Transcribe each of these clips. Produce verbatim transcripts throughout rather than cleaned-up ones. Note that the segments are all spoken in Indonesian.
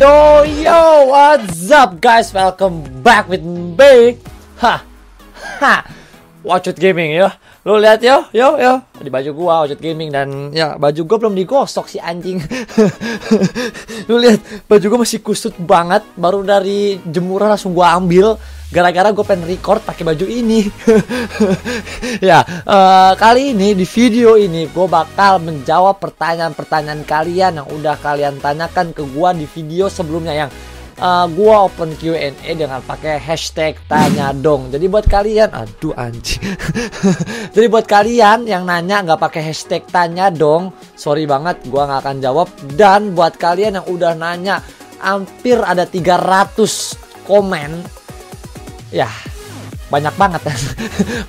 Yo yo, what's up guys? Welcome back with me. Ha ha, Watchout Gaming ya. Lo lihat yo yo yo di baju gua Watchout Gaming, dan ya baju gua belum digosok si anjing. Lo lihat baju gua masih kusut banget, baru dari jemuran langsung gua ambil. Gara-gara gue pengen record pakai baju ini. Ya, uh, kali ini di video ini gue bakal menjawab pertanyaan-pertanyaan kalian yang udah kalian tanyakan ke gue di video sebelumnya, yang uh, gue open Q and A dengan pakai hashtag tanya dong. Jadi buat kalian, aduh anjing. Jadi buat kalian yang nanya nggak pakai hashtag tanya dong, sorry banget gue nggak akan jawab. Dan buat kalian yang udah nanya, hampir ada tiga ratus komen. Ya, banyak banget.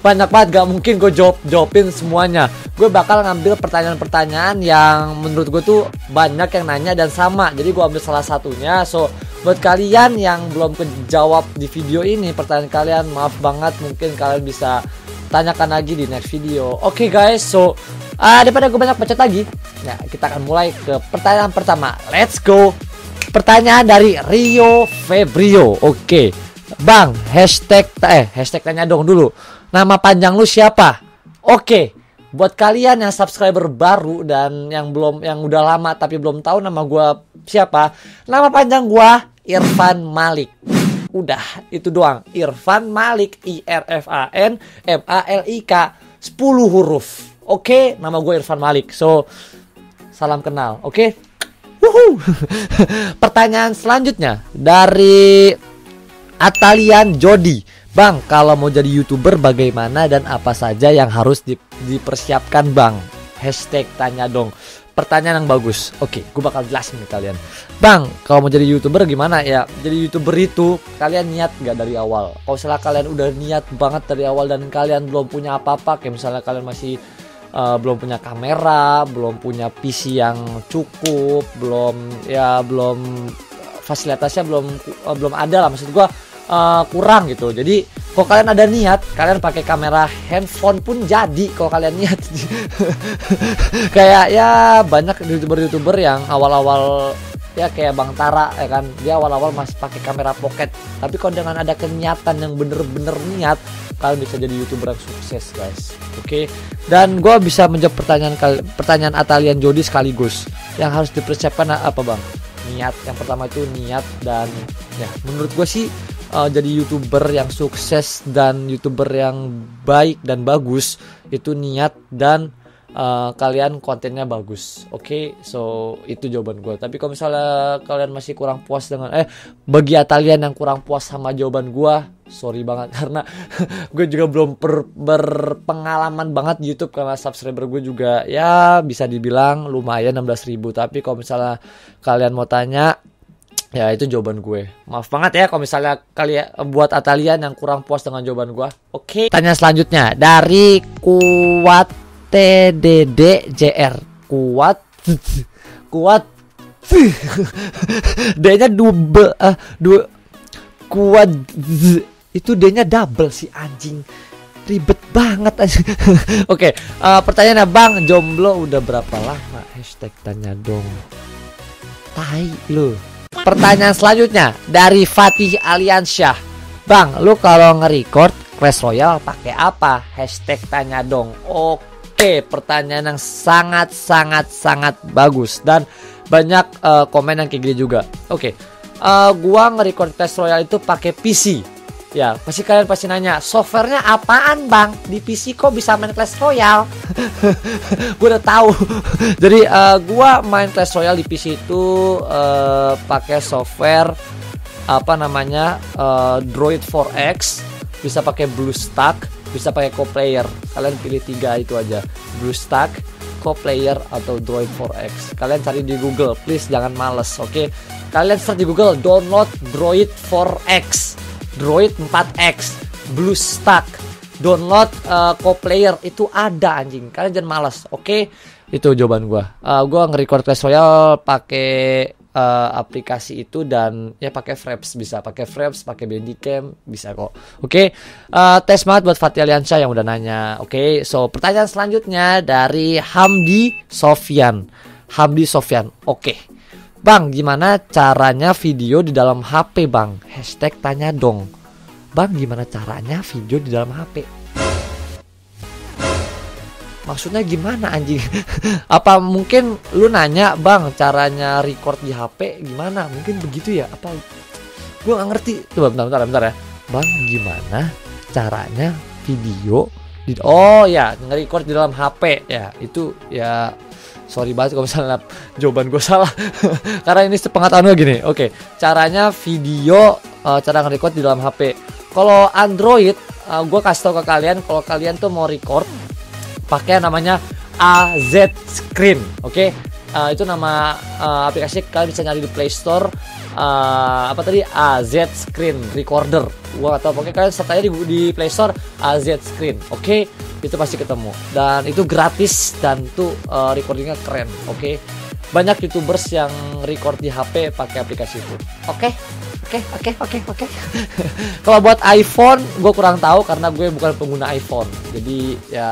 Banyak banget, gak mungkin gue jawab-jawabin semuanya. Gue bakal ngambil pertanyaan-pertanyaan yang menurut gue tuh banyak yang nanya dan sama. Jadi gue ambil salah satunya. So, buat kalian yang belum kejawab di video ini pertanyaan kalian, maaf banget, mungkin kalian bisa tanyakan lagi di next video. Oke okay guys, so uh, daripada gue banyak bacot lagi, nah kita akan mulai ke pertanyaan pertama. Let's go. Pertanyaan dari Rio Febrio. Oke okay. Bang, hashtag eh hashtag tanya dong dulu. Nama panjang lu siapa? Oke, buat kalian yang subscriber baru dan yang belum, yang udah lama tapi belum tahu nama gua siapa, nama panjang gua Irfan Malik. Udah, itu doang. Irfan Malik, I R F A N M A L I K, sepuluh huruf. Oke, nama gua Irfan Malik. So, salam kenal. Oke. Wuhu. Pertanyaan selanjutnya dari Atalian Jody. Bang, kalau mau jadi YouTuber bagaimana dan apa saja yang harus di, dipersiapkan bang? Hashtag tanya dong. Pertanyaan yang bagus. Oke, gue bakal jelasin nih kalian. Bang, kalau mau jadi YouTuber gimana ya? Jadi YouTuber itu kalian niat gak dari awal? Kalau misalnya kalian udah niat banget dari awal dan kalian belum punya apa-apa, kayak misalnya kalian masih uh, belum punya kamera, belum punya P C yang cukup, belum ya belum fasilitasnya belum uh, belum ada lah, maksud gue Uh, kurang gitu. Jadi kalau kalian ada niat, kalian pakai kamera handphone pun jadi kalau kalian niat. Kayak ya banyak YouTuber-YouTuber yang awal-awal, ya kayak Bang Tara ya kan, dia awal-awal masih pakai kamera pocket. Tapi kalau dengan ada kenyatan yang bener-bener niat, kalian bisa jadi YouTuber yang sukses guys. Oke okay? Dan gue bisa menjawab pertanyaan pertanyaan Atalian Jody sekaligus. Yang harus dipersiapkan apa bang? Niat, yang pertama itu niat. Dan ya menurut gue sih, Uh, jadi YouTuber yang sukses dan YouTuber yang baik dan bagus itu niat, dan uh, kalian kontennya bagus. Oke, okay? So itu jawaban gue. Tapi kalau misalnya kalian masih kurang puas dengan Eh bagi kalian yang kurang puas sama jawaban gue, sorry banget, karena gue juga belum per, berpengalaman banget di YouTube, karena subscriber gue juga ya bisa dibilang lumayan enam belas ribu. Tapi kalau misalnya kalian mau tanya, ya itu jawaban gue. Maaf banget ya kalau misalnya kalian, buat Atalian yang kurang puas dengan jawaban gue. Oke okay. Tanya selanjutnya dari Kuat T D D J R. Kuat Kuat D-nya double uh, du, Kuat itu D-nya double si anjing. Ribet banget. Oke okay. uh, Pertanyaannya, bang jomblo udah berapa lama? Hashtag tanya dong. Tai lu. Pertanyaan selanjutnya dari Fatih Aliansyah. Bang, lu kalau nge-record Clash Royale pakai apa? Hashtag tanya dong. Oke, pertanyaan yang sangat-sangat-sangat bagus. Dan banyak uh, komen yang kayak gini juga. Oke, uh, gua nge-record Clash Royale itu pakai P C. Ya, pasti kalian pasti nanya, softwarenya apaan bang? Di P C kok bisa main Clash Royale? Gue udah tahu. Jadi uh, gue main Clash Royale di P C itu uh, pakai software apa namanya uh, Droid four X, bisa pakai BlueStack, bisa pakai CoPlayer. Kalian pilih tiga itu aja, BlueStack, CoPlayer atau Droid four X. Kalian cari di Google, please jangan males. Oke, okay? Kalian search di Google, download Droid four X. Droid four X, BlueStack, download uh, CoPlayer, itu ada anjing. Kalian jangan malas. Oke, okay? Itu jawaban gua. Uh, gua nge-record Clash Royale pakai uh, aplikasi itu, dan ya pakai Fraps, bisa pakai Fraps, pakai Bendycam, bisa kok. Oke. Okay? Uh, tes banget buat Fatih Aliansyah yang udah nanya. Oke. Okay? So, pertanyaan selanjutnya dari Hamdi Sofyan. Hamdi Sofyan. Oke. Okay. Bang, gimana caranya video di dalam H P, Bang? Hashtag tanya dong. Bang, gimana caranya video di dalam H P? Maksudnya gimana, anjing? Apa mungkin lu nanya, Bang, caranya record di H P gimana? Mungkin begitu ya? Apa? Gua gak ngerti. Coba bentar, bentar, bentar ya. Bang, gimana caranya video di... Oh ya, nge-record di dalam H P. Ya, itu ya... Sorry banget kalau misalnya jawaban gue salah. Karena ini sepengetahuan gue gini. Oke, okay. Caranya video uh, cara nge-record di dalam H P. Kalau Android, uh, gue kasih tau ke kalian, kalau kalian tuh mau record pakai namanya az screen. Oke, okay? uh, itu nama uh, aplikasi, kalian bisa nyari di Play Store. Uh, apa tadi? az screen recorder. Gue atau pokoknya kalian sertanya di, di Play Store az screen. Oke. Okay? Itu pasti ketemu dan itu gratis dan tuh uh, recordingnya keren. Oke, okay? Banyak youtubers yang record di H P pakai aplikasi itu. Oke, okay? oke, okay, oke, okay, oke, okay, oke. Okay. Kalau buat iPhone, gue kurang tahu karena gue bukan pengguna iPhone. Jadi ya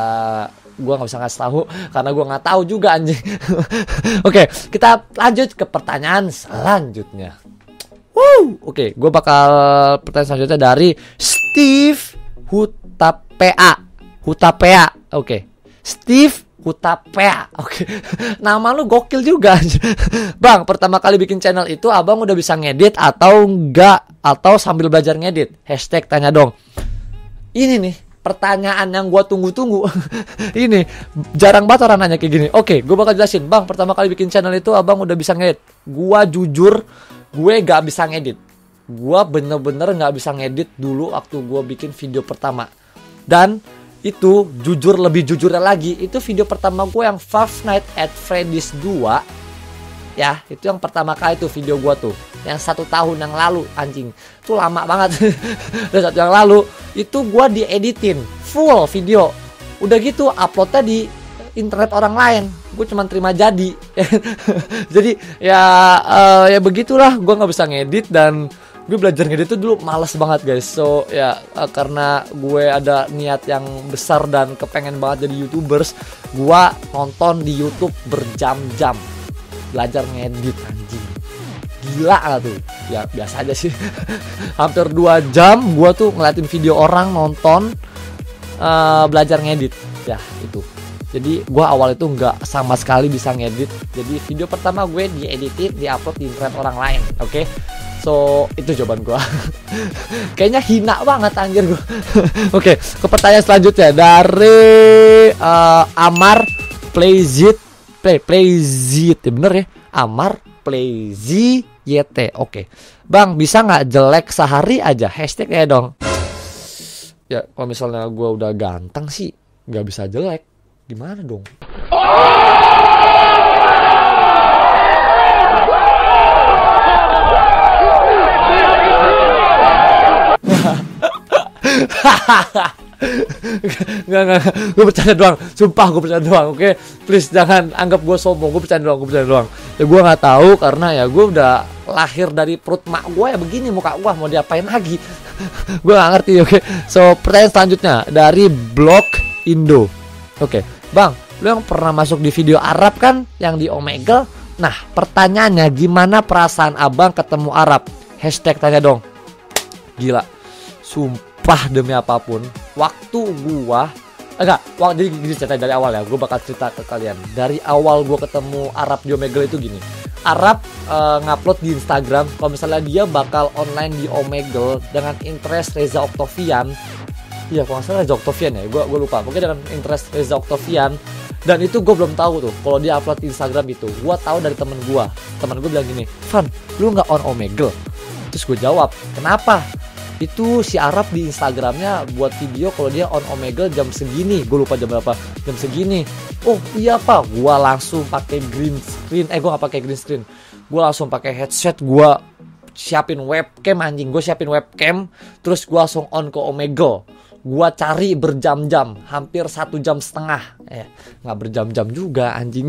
gue nggak bisa ngasih tahu karena gue nggak tahu juga, anjing. Oke, okay, kita lanjut ke pertanyaan selanjutnya. Wow, oke, okay, gue bakal pertanyaan selanjutnya dari Steve Hutapea. Hutapea, oke, okay. Steve Hutapea, oke, okay. Nama lu gokil juga. Bang, pertama kali bikin channel itu abang udah bisa ngedit atau enggak? Atau sambil belajar ngedit? Hashtag tanya dong. Ini nih pertanyaan yang gua tunggu-tunggu. Ini jarang banget orang nanya kayak gini. Oke, okay, gue bakal jelasin. Bang, pertama kali bikin channel itu abang udah bisa ngedit? Gua jujur, gue gak bisa ngedit. Gua bener-bener gak bisa ngedit dulu waktu gua bikin video pertama. Dan itu jujur, lebih jujurnya lagi, itu video pertama gue yang Five Nights at Freddy's dua. Ya, itu yang pertama kali tuh video gue tuh, yang satu tahun yang lalu, anjing. Itu lama banget. Udah satu yang lalu, itu gue dieditin full video. Udah gitu uploadnya di internet orang lain. Gue cuma terima jadi. Jadi ya uh, ya begitulah, gue gak bisa ngedit dan gue belajar ngedit itu dulu males banget, guys. So ya uh, karena gue ada niat yang besar dan kepengen banget jadi youtubers, gue nonton di YouTube berjam-jam belajar ngedit, anjing. Gila gak tuh? Ya biasa aja sih. Hampir dua jam gue tuh ngeliatin video orang nonton uh, belajar ngedit. Ya itu. Jadi gue awal itu nggak sama sekali bisa ngedit. Jadi video pertama gue dieditin, diupload di internet orang lain. Oke, okay? So, itu jawaban gue. Kayaknya hina banget, anjir gue. Oke, okay, ke pertanyaan selanjutnya dari uh, Amar Playzit. Play Playzit, ya bener ya? Amar Playzit. Oke, okay. Bang, bisa nggak jelek sehari aja? Hashtag ya dong. Ya, kalau misalnya gue udah ganteng sih nggak bisa jelek. Gimana dong? Nggak, nggak, gue bercanda doang. Sumpah gue bercanda doang, oke, okay? Please jangan anggap gue sombong, gue bercanda doang, gue bercanda doang. Ya gue nggak tahu karena ya gue udah lahir dari perut mak gue ya begini muka gue, mau diapain lagi. Gue nggak ngerti, oke, okay? So, pertanyaan selanjutnya dari Blog Indo. Oke, okay. Bang, lu yang pernah masuk di video Arab kan, yang di Omegle. Nah, pertanyaannya gimana perasaan abang ketemu Arab? Hashtag tanya dong. Gila, sumpah. Wah, demi apapun, waktu gua enggak, wah, jadi gini cerita dari awal ya, gua bakal cerita ke kalian. Dari awal gua ketemu Arab di Omegle itu gini. Arab uh, ngupload di Instagram kalau misalnya dia bakal online di Omegle dengan interest Reza Octavian. Iya, kalau nggak salah Reza Octavian ya, gua gua lupa. Mungkin dengan interest Reza Octavian, dan itu gua belum tahu tuh kalau dia upload di Instagram itu. Gua tahu dari temen gua. Temen gua bilang gini, "Fan, lu nggak on Omegle?" Terus gua jawab, "Kenapa?" Itu si Arab di Instagramnya buat video kalau dia on Omegle jam segini, gue lupa jam berapa, jam segini. Oh iya pak, gue langsung pakai green screen, eh gue nggak pakai green screen, gue langsung pakai headset, gue siapin webcam, anjing, gue siapin webcam, terus gue langsung on ke Omegle. Gue cari berjam-jam, hampir satu jam setengah, eh nggak berjam-jam juga, anjing.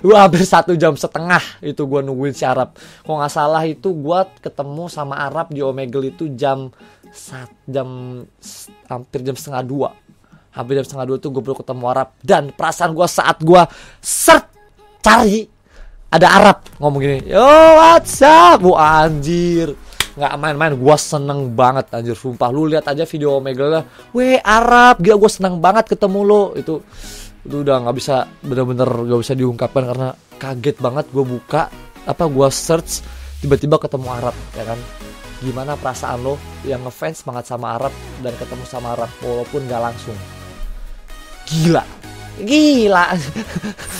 Gue hampir satu jam setengah itu gue nungguin si Arab. Kalau nggak salah itu gue ketemu sama Arab di Omegle itu jam saat jam hampir jam setengah dua, hampir jam setengah dua tuh gue baru ketemu Arab. Dan perasaan gue saat gue search cari ada Arab ngomong gini, yo what's up, bu anjir, nggak main-main, gua seneng banget anjir, sumpah. Lu lihat aja video Omegle lah, weh Arab, gila gua seneng banget ketemu lo. Itu, itu udah nggak bisa, bener-bener nggak bisa diungkapkan karena kaget banget. Gua buka apa, gua search, tiba-tiba ketemu Arab, ya kan? Gimana perasaan lo yang ngefans banget sama Arab dan ketemu sama Arab walaupun nggak langsung? Gila. Gila,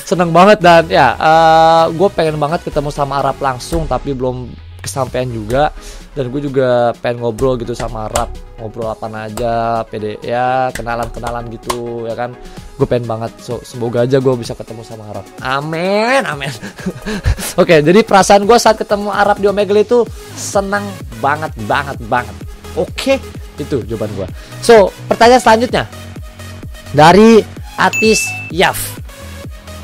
seneng banget. Dan ya, uh, gue pengen banget ketemu sama Arab langsung, tapi belum kesampaian juga. Dan gue juga pengen ngobrol gitu sama Arab, ngobrol apa aja, pede ya, kenalan-kenalan gitu, ya kan. Gue pengen banget, so, semoga aja gue bisa ketemu sama Arab. Amin, amin. Oke, jadi perasaan gue saat ketemu Arab di Omegle itu seneng banget, banget, banget. Oke, itu jawaban gue. So, pertanyaan selanjutnya dari artis Yaf,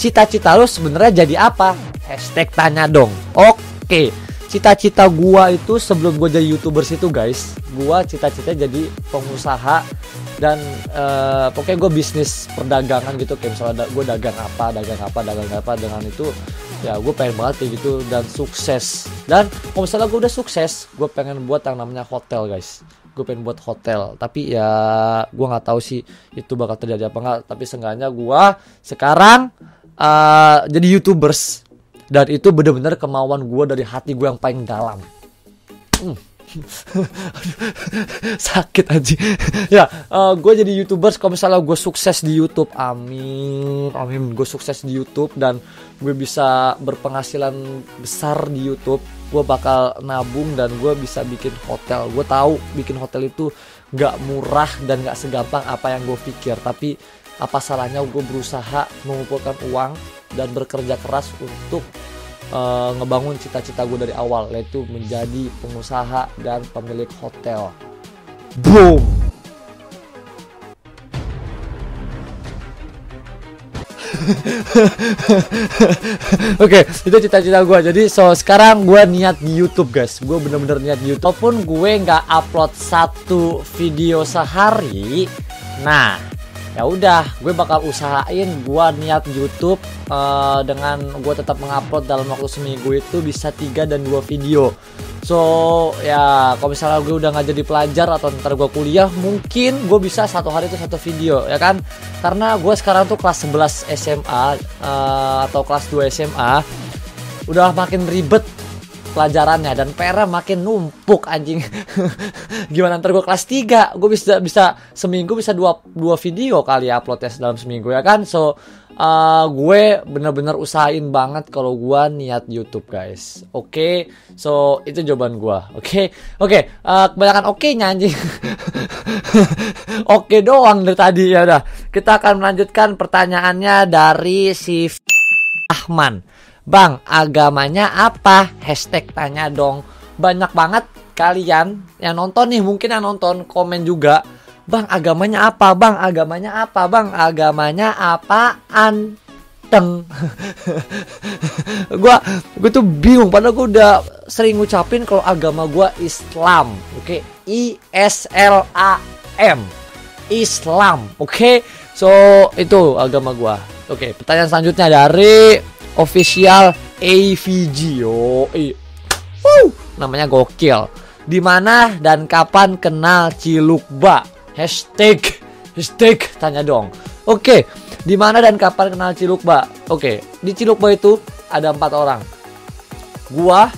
cita-cita lo sebenarnya jadi apa? Hashtag tanya dong. Oke, cita-cita gua itu sebelum gua jadi youtubers itu guys, gua cita-cita jadi pengusaha dan uh, pokoknya gua bisnis perdagangan gitu, kayak misalnya da gua dagang apa, dagang apa, dagang apa, dengan itu ya gue pengen banget kayak gitu dan sukses. Dan kalau misalnya gue udah sukses, gue pengen buat yang namanya hotel guys. Gue pengen buat hotel, tapi ya gue nggak tahu sih itu bakal terjadi apa nggak. Tapi seenggaknya gue sekarang uh, jadi youtubers dan itu bener-bener kemauan gue dari hati gue yang paling dalam. Hmm. Sakit aja. Ya, uh, gue jadi youtubers kalau misalnya gue sukses di YouTube, amin, amin. Gue sukses di YouTube dan gue bisa berpenghasilan besar di YouTube. Gue bakal nabung dan gue bisa bikin hotel. Gue tahu bikin hotel itu gak murah dan gak segampang apa yang gue pikir. Tapi apa salahnya gue berusaha mengumpulkan uang dan bekerja keras untuk Uh, ngebangun cita-cita gue dari awal, yaitu menjadi pengusaha dan pemilik hotel. Boom. Oke, okay, itu cita-cita gue. Jadi so sekarang gue niat di YouTube guys. Gue bener-bener niat di YouTube. Walaupun gue nggak upload satu video sehari, nah ya udah, gue bakal usahain gue niat YouTube uh, dengan gue tetap mengupload dalam waktu seminggu itu bisa tiga dan dua video. So ya kalau misalnya gue udah nggak jadi pelajar atau ntar gue kuliah, mungkin gue bisa satu hari itu satu video, ya kan? Karena gue sekarang tuh kelas sebelas S M A uh, atau kelas dua S M A, udah makin ribet pelajarannya dan P R makin numpuk anjing. Gimana ntar gue kelas tiga, gue bisa bisa seminggu bisa dua, dua video kali ya uploadnya dalam seminggu, ya kan? So uh, gue bener-bener usahain banget kalau gue niat YouTube guys. Oke, okay? So itu jawaban gue. Oke, okay? Oke, okay. uh, kebanyakan oke nya anjing. Oke okay doang dari tadi, ya udah. Kita akan melanjutkan pertanyaannya dari si F Ahmad. Bang, agamanya apa? Hashtag tanya dong. Banyak banget kalian yang nonton nih, mungkin yang nonton komen juga. Bang, agamanya apa? Bang, agamanya apa? Bang, agamanya apaan? Teng. Gua, gue tuh bingung. Padahal gue udah sering ngucapin kalau agama gue Islam. Oke, okay? I S L A M, Islam. Oke, okay? So itu agama gue. Oke, okay, pertanyaan selanjutnya dari official A V G, oh, wow, namanya gokil. Di mana dan kapan kenal Cilukba? Hashtag, hashtag tanya dong. Oke, okay. Di mana dan kapan kenal Cilukba? Oke, okay. Di Cilukba itu ada empat orang. Gua,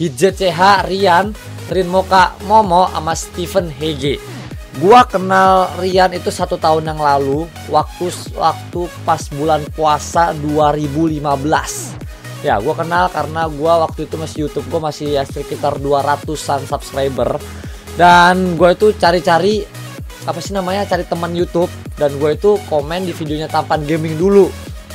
Hitzeed C H, Rian Rin Moka, Momo, sama Steven Hege. Gua kenal Rian itu satu tahun yang lalu, waktu waktu pas bulan puasa dua ribu lima belas. Ya, gua kenal karena gua waktu itu masih YouTube gua masih ya sekitar dua ratusan subscriber. Dan gua itu cari-cari apa sih namanya? Cari teman YouTube dan gua itu komen di videonya Tampan Gaming dulu.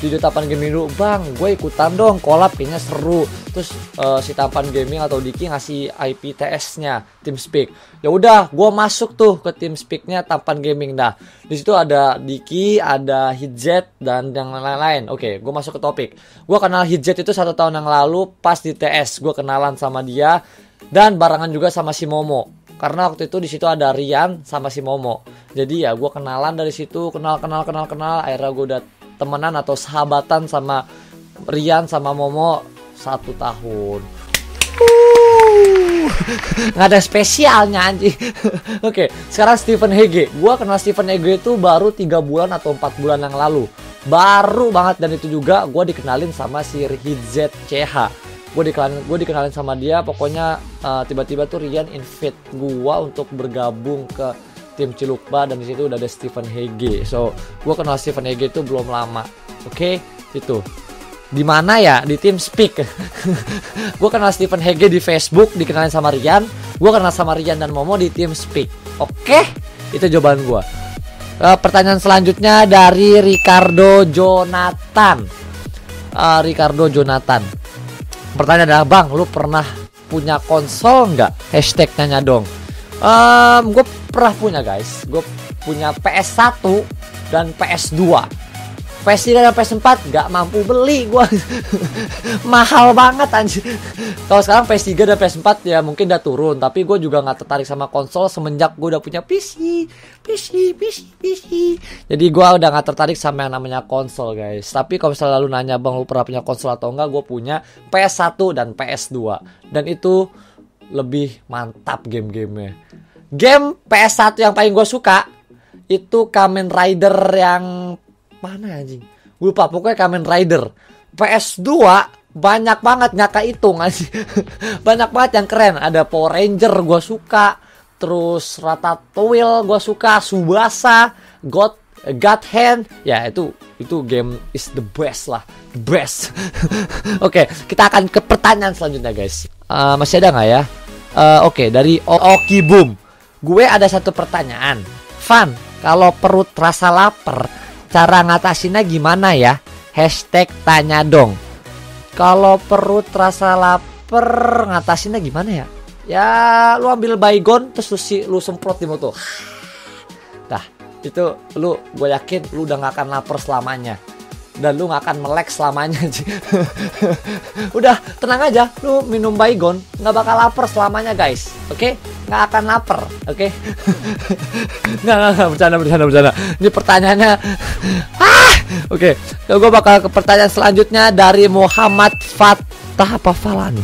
Video Tampan Gaming dulu, bang, gue ikutan dong, collab kayaknya seru. Terus uh, si Tampan Gaming atau Diki ngasih I P T S-nya, TeamSpeak. Ya udah, gue masuk tuh ke TeamSpeak-nya Tampan Gaming dah. Di situ ada Diki, ada Hitzeed dan yang lain-lain. Oke, gue masuk ke topik. Gue kenal Hitzeed itu satu tahun yang lalu pas di T S. Gue kenalan sama dia dan barengan juga sama si Momo. Karena waktu itu di situ ada Rian sama si Momo. Jadi ya gue kenalan dari situ, kenal kenal kenal kenal. Akhirnya gue udah temenan atau sahabatan sama Rian sama Momo Satu tahun. Uh, nggak ada spesialnya anjing. Oke, okay, sekarang Steven Hege. Gua kenal Steven Hege itu baru tiga bulan atau empat bulan yang lalu. Baru banget, dan itu juga gua dikenalin sama si Hitzeed C H. Gua dikenalin, gua dikenalin sama dia, pokoknya tiba-tiba uh, tuh Rian invite gua untuk bergabung ke tim Cilukba, dan disitu udah ada Steven Hege. So, gua kenal Steven Hege itu belum lama. Oke, okay? Itu. Di mana ya? Di TeamSpeak. Gue kenal Steven Hege di Facebook, dikenalin sama Rian. Gue kenal sama Rian dan Momo di TeamSpeak. Oke, itu jawaban gue. Uh, pertanyaan selanjutnya dari Ricardo Jonathan. Uh, Ricardo Jonathan. Pertanyaan adalah, bang, lu pernah punya konsol nggak? Hashtag nanya dong. Um, gue pernah punya, guys. Gue punya P S satu dan P S dua. P S tiga dan P S empat gak mampu beli gua. Mahal banget anjir. Kalau sekarang P S tiga dan P S empat ya mungkin udah turun, tapi gue juga gak tertarik sama konsol semenjak gue udah punya P C. P C, P C, P C. Jadi gue udah gak tertarik sama yang namanya konsol, guys. Tapi kalau misalnya lu nanya, bang, lu pernah punya konsol atau enggak, gue punya P S satu dan P S dua. Dan itu lebih mantap game-gamenya. Game P S satu yang paling gue suka itu Kamen Rider yang mana anjing? Gue lupa, pokoknya Kamen Rider. P S dua banyak banget nggak kehitung anjing. Banyak banget yang keren. Ada Power Ranger gue suka, terus Ratatouille gue suka, Subasa, God God Hand. Ya itu itu game is the best lah, the best. Oke, okay, kita akan ke pertanyaan selanjutnya, guys. Uh, masih ada nggak ya? Uh, Oke, okay, dari Oki Boom. Gue ada satu pertanyaan. Fan, kalau perut terasa lapar, cara ngatasinnya gimana ya? Hashtag tanya dong. Kalau perut terasa lapar, ngatasinnya gimana ya? Ya lu ambil baygon terus lu, si, lu semprot di motor. Nah itu lu, gue yakin lu udah gak akan lapar selamanya. Dan lu gak akan melek selamanya. Udah tenang aja, lu minum baygon gak bakal lapar selamanya, guys. Oke? Okay? Nggak akan lapar, oke? Okay? nggak, nggak, nggak, bercanda, bercanda, bercanda. Ini pertanyaannya, ah, oke. Okay. Gue bakal ke pertanyaan selanjutnya dari Muhammad Fatah apa Fala nih?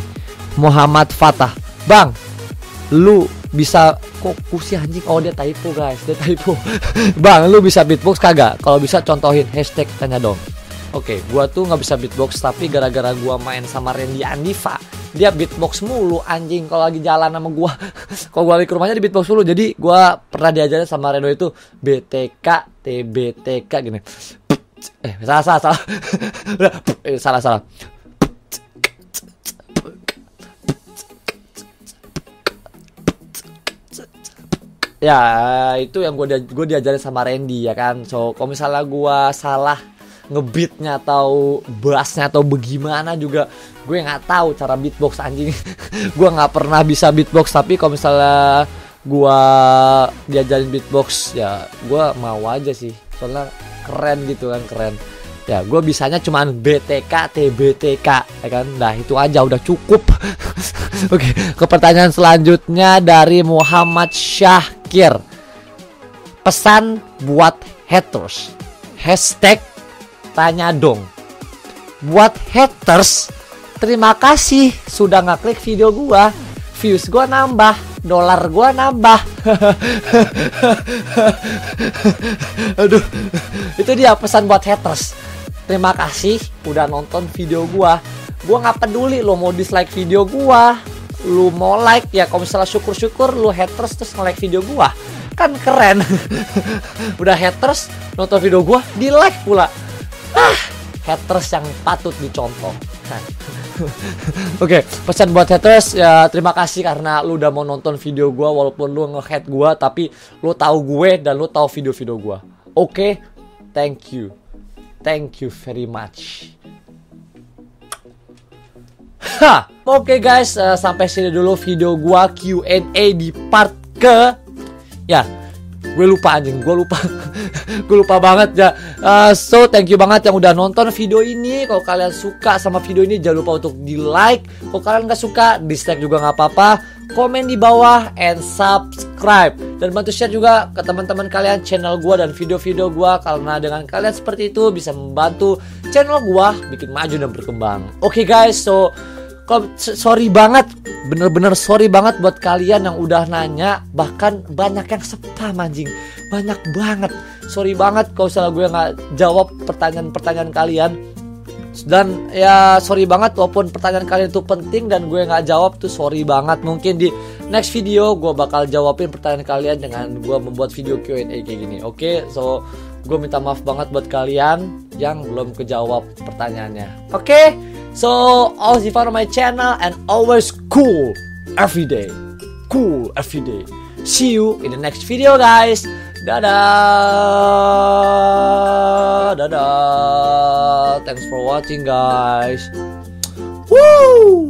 Muhammad Fatah, bang, lu bisa koku sih anjing? Oh, dia typo, guys, dia typo. Bang, lu bisa beatbox kagak? Kalau bisa contohin, hashtag tanya dong. Oke, okay, gua tuh nggak bisa beatbox, tapi gara-gara gua main sama Randy Andifa, dia beatbox mulu anjing kalau lagi jalan sama gua. Kalau gua lagi ke rumahnya di beatbox mulu. Jadi gua pernah diajarin sama Reno itu B T K, T B T K gini. Eh, salah salah salah. Udah, eh, salah salah. Ya, itu yang gua gua diajarin sama Randy, ya kan. So, kalau misalnya gua salah ngebeatnya atau bassnya atau bagaimana juga, gue nggak tahu cara beatbox anjing. Gue nggak pernah bisa beatbox, tapi kalau misalnya gue diajarin beatbox ya gue mau aja sih, soalnya keren gitu kan, keren. Ya gue bisanya cuman B T K, T B T K, ya kan. Nah itu aja udah cukup. Oke, okay, ke pertanyaan selanjutnya dari Muhammad Syahkir. Pesan buat haters, hashtag tanya dong. Buat haters, terima kasih sudah ngeklik video gua. Views gua nambah, dolar gua nambah. Aduh, itu dia pesan buat haters. Terima kasih udah nonton video gua. Gua nggak peduli lo mau dislike video gua, lu mau like ya. Kalau misalnya syukur-syukur lu haters terus nge-like video gua, kan keren. Udah haters nonton video gua, di-like pula. Ah, haters yang patut dicontoh. Oke, okay, pesan buat haters ya, terima kasih karena lu udah mau nonton video gua walaupun lu nge-hate gua, tapi lu tahu gue dan lu tahu video-video gua. Oke, okay, thank you. Thank you very much. Ha, oke okay guys, uh, sampai sini dulu video gua Q and A di part ke ya. Gue lupa anjing, gue lupa. Gue lupa banget ya. Uh, so thank you banget yang udah nonton video ini. Kalau kalian suka sama video ini, jangan lupa untuk di like. Kalau kalian gak suka, dislike juga gak apa-apa. Komen di bawah and subscribe, dan bantu share juga ke teman-teman kalian channel gue dan video-video gue, karena dengan kalian seperti itu bisa membantu channel gua bikin maju dan berkembang. Oke okay guys, so sorry banget, bener-bener sorry banget buat kalian yang udah nanya. Bahkan banyak yang spam anjing, banyak banget. Sorry banget kalau salah gue nggak jawab pertanyaan-pertanyaan kalian. Dan ya sorry banget, walaupun pertanyaan kalian itu penting dan gue nggak jawab tuh sorry banget. Mungkin di next video gue bakal jawabin pertanyaan kalian dengan gue membuat video Q and A kayak gini. Oke, okay? So gue minta maaf banget buat kalian yang belum kejawab pertanyaannya. Oke, okay? So always be part of my channel and always cool every day. Cool every day. See you in the next video guys. Dadah. Dadah. Thanks for watching guys. Woo!